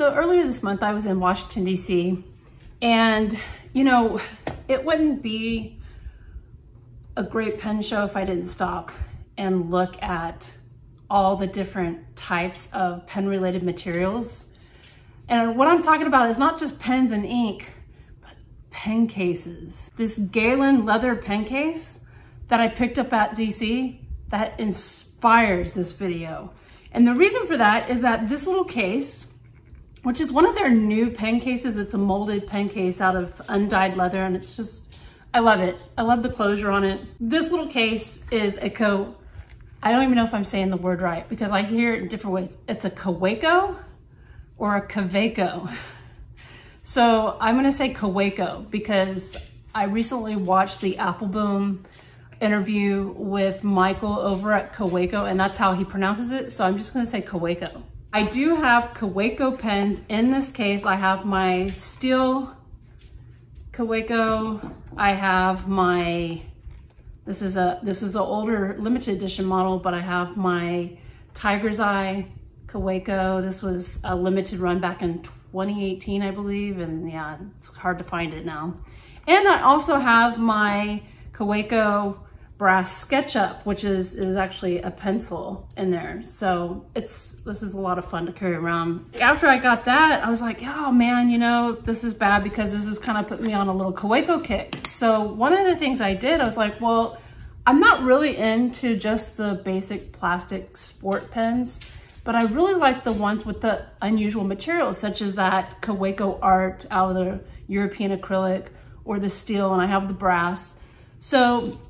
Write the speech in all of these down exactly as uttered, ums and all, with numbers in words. So earlier this month, I was in Washington, D C, and you know, it wouldn't be a great pen show if I didn't stop and look at all the different types of pen related materials. And what I'm talking about is not just pens and ink, but pen cases. This Galen Leather pen case that I picked up at D C, that inspires this video. And the reason for that is that this little case, which is one of their new pen cases, it's a molded pen case out of undyed leather, and it's just, I love it. I love the closure on it. This little case is a co, I don't even know if I'm saying the word right because I hear it in different ways. It's a Kaweco or a Kaweco. So I'm gonna say Kaweco because I recently watched the Appleboom interview with Michael over at Kaweco, and that's how he pronounces it. So I'm just gonna say Kaweco. I do have Kaweco pens in this case. I have my steel Kaweco. I have my, this is a this is an older limited edition model, but I have my Tiger's Eye Kaweco. This was a limited run back in twenty eighteen, I believe, and yeah, it's hard to find it now. And I also have my Kaweco brass SketchUp, which is is actually a pencil in there. So it's this is a lot of fun to carry around. After I got that, I was like, oh man, you know, this is bad because this has kind of put me on a little Kaweco kick. So one of the things I did, I was like, well, I'm not really into just the basic plastic sport pens, but I really like the ones with the unusual materials, such as that Kaweco art out of the European acrylic or the steel, and I have the brass. So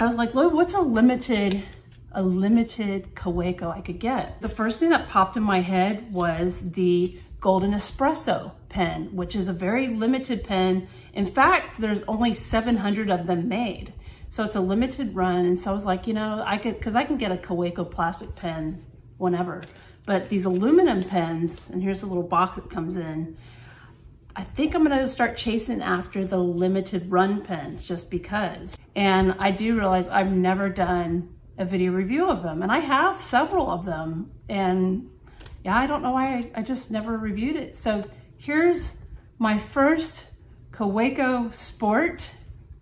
I was like, look, what's a limited, a limited Kaweco I could get? The first thing that popped in my head was the Golden Espresso pen, which is a very limited pen. In fact, there's only seven hundred of them made. So it's a limited run. And so I was like, you know, I could, cause I can get a Kaweco plastic pen whenever, but these aluminum pens, and here's the little box it comes in. I think I'm gonna start chasing after the limited run pens just because. And I do realize I've never done a video review of them, and I have several of them. And yeah, I don't know why I, I just never reviewed it. So here's my first Kaweco Sport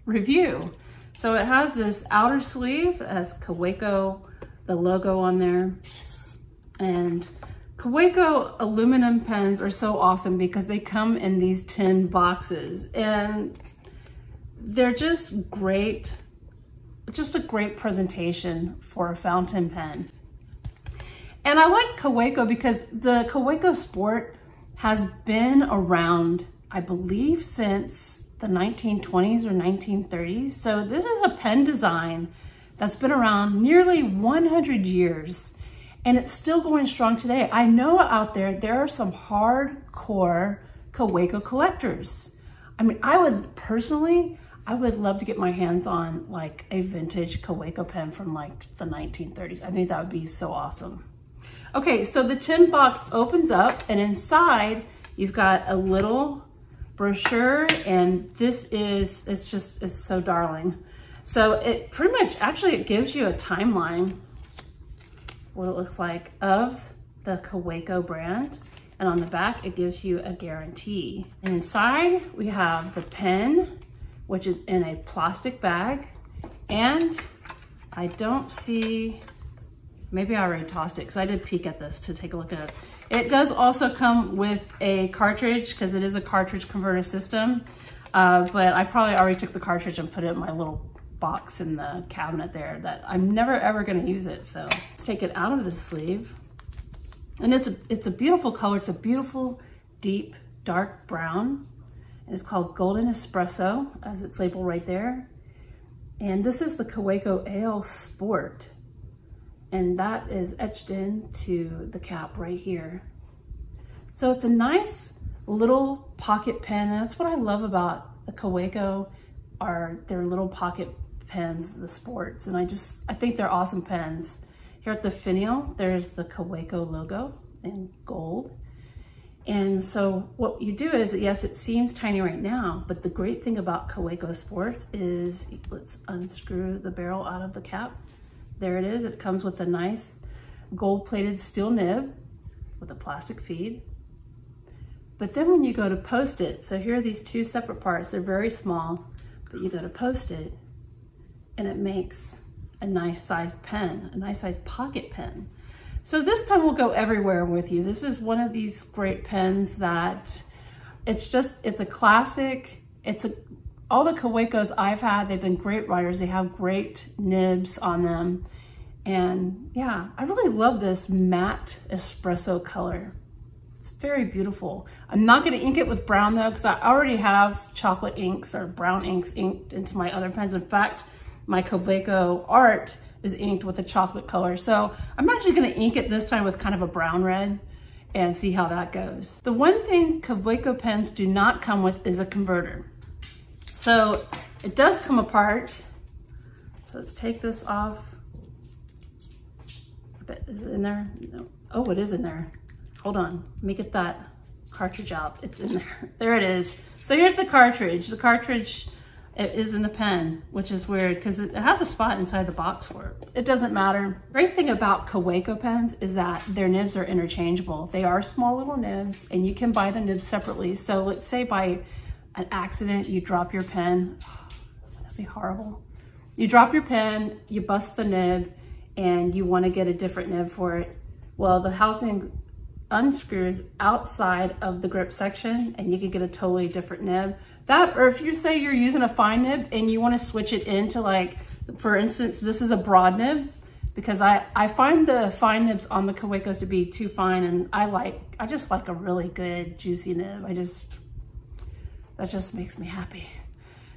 review. So it has this outer sleeve as Kaweco, the logo on there. And Kaweco aluminum pens are so awesome because they come in these tin boxes, and they're just great, just a great presentation for a fountain pen. And I like Kaweco because the Kaweco Sport has been around, I believe, since the nineteen twenties or nineteen thirties. So this is a pen design that's been around nearly one hundred years. And it's still going strong today. I know out there, there are some hardcore Kaweco collectors. I mean, I would personally, I would love to get my hands on like a vintage Kaweco pen from like the nineteen thirties. I think that would be so awesome. Okay, so the tin box opens up, and inside you've got a little brochure, and this is, it's just, it's so darling. So it pretty much, actually it gives you a timeline what it looks like of the Kaweco brand. And on the back, it gives you a guarantee. And inside we have the pen, which is in a plastic bag. And I don't see, maybe I already tossed it because I did peek at this to take a look at it. It does also come with a cartridge because it is a cartridge converter system. Uh, but I probably already took the cartridge and put it in my little box in the cabinet there that I'm never ever going to use it. So take it out of the sleeve, and it's a, it's a beautiful color. It's a beautiful, deep, dark brown, and it's called Golden Espresso as it's labeled right there. And this is the Kaweco A L Sport, and that is etched into the cap right here. So it's a nice little pocket pen. That's what I love about the Kaweco, are their little pocket pens, the sports. And I just, I think they're awesome pens. Here at the finial, there's the Kaweco logo in gold. And so what you do is, yes, it seems tiny right now, but the great thing about Kaweco Sports is, let's unscrew the barrel out of the cap. There it is. It comes with a nice gold plated steel nib with a plastic feed. But then when you go to post it, so here are these two separate parts, they're very small, but you go to post it and it makes a nice size pen, a nice size pocket pen. So this pen will go everywhere with you. This is one of these great pens that it's just, it's a classic. It's a, all the Kawecos I've had, they've been great writers. They have great nibs on them. And yeah, I really love this matte espresso color. It's very beautiful. I'm not gonna ink it with brown though, because I already have chocolate inks or brown inks inked into my other pens. In fact, my Kaweco art is inked with a chocolate color. So I'm actually gonna ink it this time with kind of a brown red and see how that goes. The one thing Kaweco pens do not come with is a converter. So it does come apart. So let's take this off. Is it in there? No. Oh, it is in there. Hold on, let me get that cartridge out. It's in there, there it is. So here's the cartridge. The cartridge it is in the pen, which is weird because it has a spot inside the box for it. It doesn't matter. The great thing about Kaweco pens is that their nibs are interchangeable. They are small little nibs and you can buy the nibs separately. So let's say by an accident, you drop your pen, that'd be horrible. You drop your pen, you bust the nib and you wanna get a different nib for it. Well, the housing unscrews outside of the grip section and you can get a totally different nib. That, or if you say you're using a fine nib and you want to switch it into, like, for instance, this is a broad nib, because I, I find the fine nibs on the Kawecos to be too fine, and I like, I just like a really good juicy nib. I just, that just makes me happy.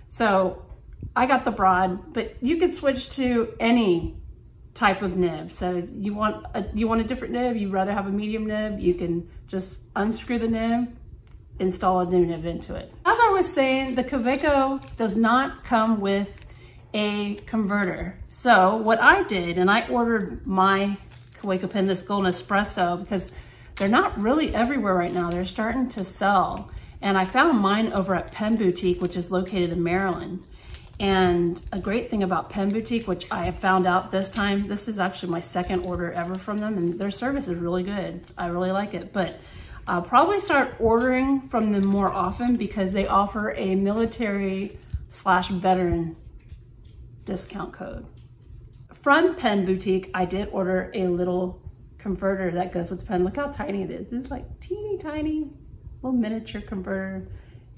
So I got the broad, but you could switch to any type of nib. So you want a, you want a different nib, you'd rather have a medium nib, you can just unscrew the nib, install a new nib into it. As I was saying, the Kaweco does not come with a converter. So what I did, and I ordered my Kaweco pen, this Golden Espresso, because they're not really everywhere right now. They're starting to sell. And I found mine over at Pen Boutique, which is located in Maryland. And a great thing about Pen Boutique, which I have found out this time, this is actually my second order ever from them, and their service is really good. I really like it, but I'll probably start ordering from them more often because they offer a military slash veteran discount code. From Pen Boutique, I did order a little converter that goes with the pen. Look how tiny it is. It's like teeny tiny little miniature converter,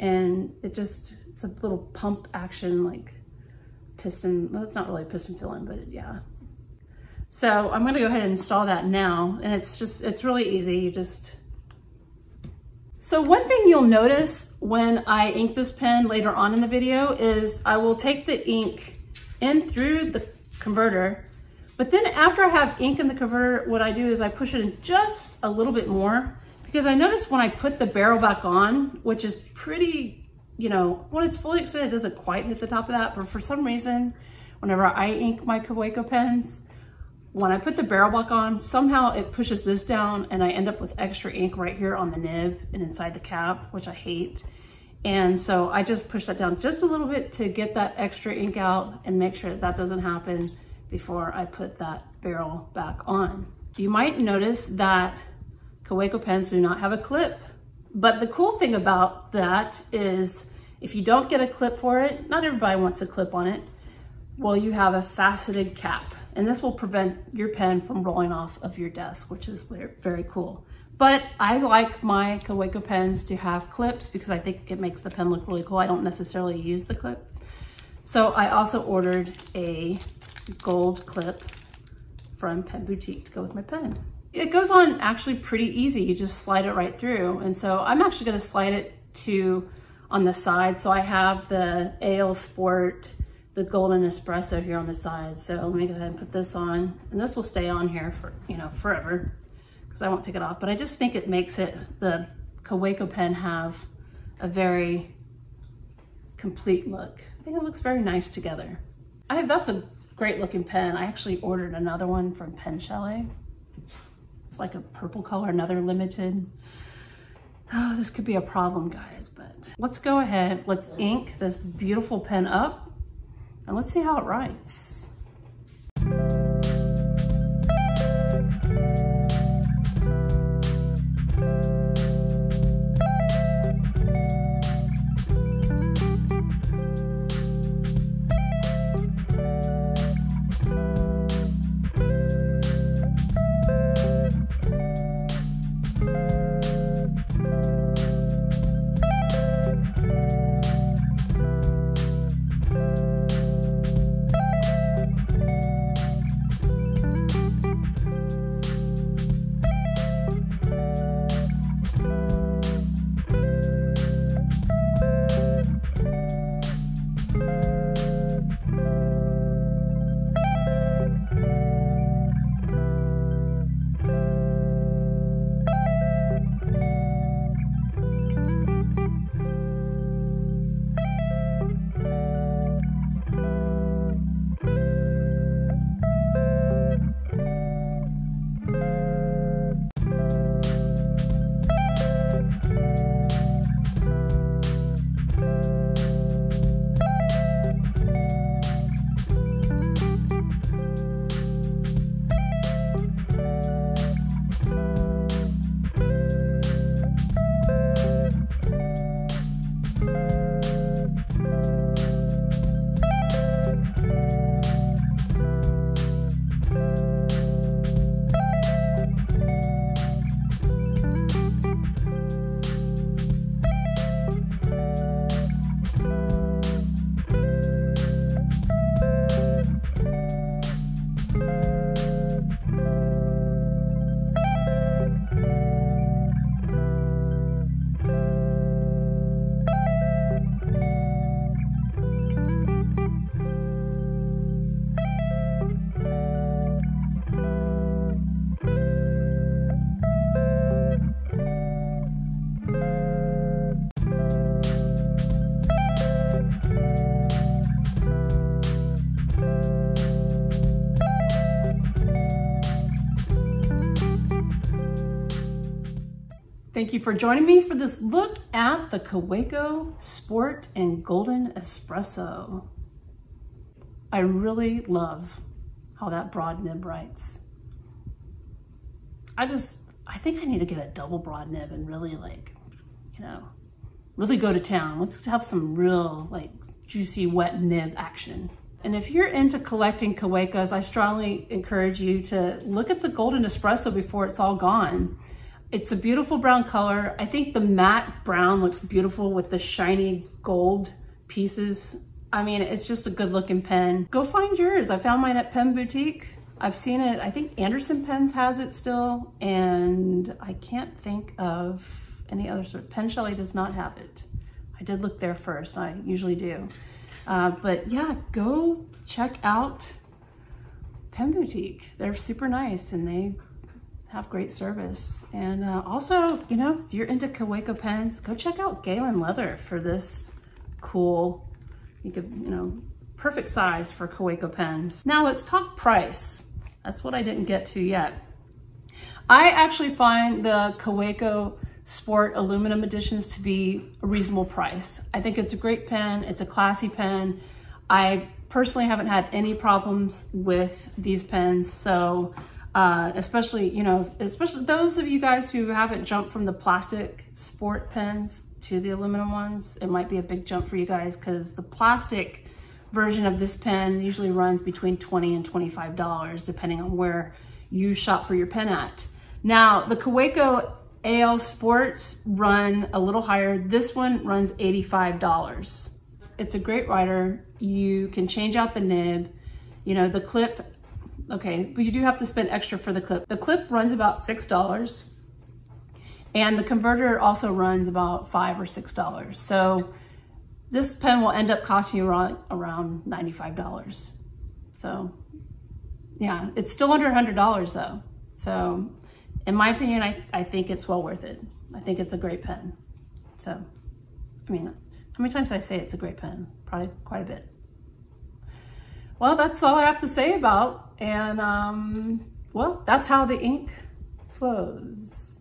and it just, it's a little pump action, like piston. Well, it's not really piston filling, but it, yeah. So I'm gonna go ahead and install that now. And it's just, it's really easy, you just. So one thing you'll notice when I ink this pen later on in the video is I will take the ink in through the converter, but then after I have ink in the converter, what I do is I push it in just a little bit more, because I noticed when I put the barrel back on, which is pretty, you know, when it's fully extended, it doesn't quite hit the top of that, but for some reason, whenever I ink my Kaweco pens, when I put the barrel block on, somehow it pushes this down and I end up with extra ink right here on the nib and inside the cap, which I hate. And so I just push that down just a little bit to get that extra ink out and make sure that that doesn't happen before I put that barrel back on. You might notice that Kaweco pens do not have a clip. But the cool thing about that is if you don't get a clip for it, not everybody wants a clip on it, well, you have a faceted cap. And this will prevent your pen from rolling off of your desk, which is very cool. But I like my Kaweco pens to have clips because I think it makes the pen look really cool. I don't necessarily use the clip. So I also ordered a gold clip from Pen Boutique to go with my pen. It goes on actually pretty easy. You just slide it right through. And so I'm actually gonna slide it to on the side. So I have the A L Sport, the Golden Espresso here on the side. So let me go ahead and put this on. And this will stay on here for, you know, forever, because I won't take it off. But I just think it makes it, the Kaweco pen, have a very complete look. I think it looks very nice together. I think that's a great looking pen. I actually ordered another one from Pen Chalet. It's like a purple color, another limited. Oh, this could be a problem, guys, but let's go ahead. Let's ink this beautiful pen up and let's see how it writes. Thank you for joining me for this look at the Kaweco Sport and Golden Espresso. I really love how that broad nib writes. I just, I think I need to get a double broad nib and really like, you know, really go to town. Let's have some real like juicy wet nib action. And if you're into collecting Kawecos, I strongly encourage you to look at the Golden Espresso before it's all gone. It's a beautiful brown color. I think the matte brown looks beautiful with the shiny gold pieces. I mean, it's just a good looking pen. Go find yours. I found mine at Pen Boutique. I've seen it, I think Anderson Pens has it still, and I can't think of any other sort. Pen Shelly does not have it. I did look there first, I usually do. Uh, but yeah, go check out Pen Boutique. They're super nice and they have great service. And uh, also, you know, if you're into Kaweco pens, go check out Galen Leather for this cool, you could, you know, perfect size for Kaweco pens. Now let's talk price. That's what I didn't get to yet. I actually find the Kaweco Sport aluminum editions to be a reasonable price. I think it's a great pen. It's a classy pen. I personally haven't had any problems with these pens. So uh, especially, you know, especially those of you guys who haven't jumped from the plastic sport pens to the aluminum ones, it might be a big jump for you guys because the plastic version of this pen usually runs between twenty and twenty-five dollars depending on where you shop for your pen at. Now the Kaweco A L Sports run a little higher. This one runs eighty-five dollars. It's a great writer. You can change out the nib. You know, the clip, okay, but you do have to spend extra for the clip. The clip runs about six dollars and the converter also runs about five or six dollars. So this pen will end up costing you around, around ninety-five dollars. So yeah, it's still under one hundred dollars though. So in my opinion, I, I think it's well worth it. I think it's a great pen. So, I mean, how many times did I say it's a great pen? Probably quite a bit. Well, that's all I have to say about, and um, well, that's how the ink flows.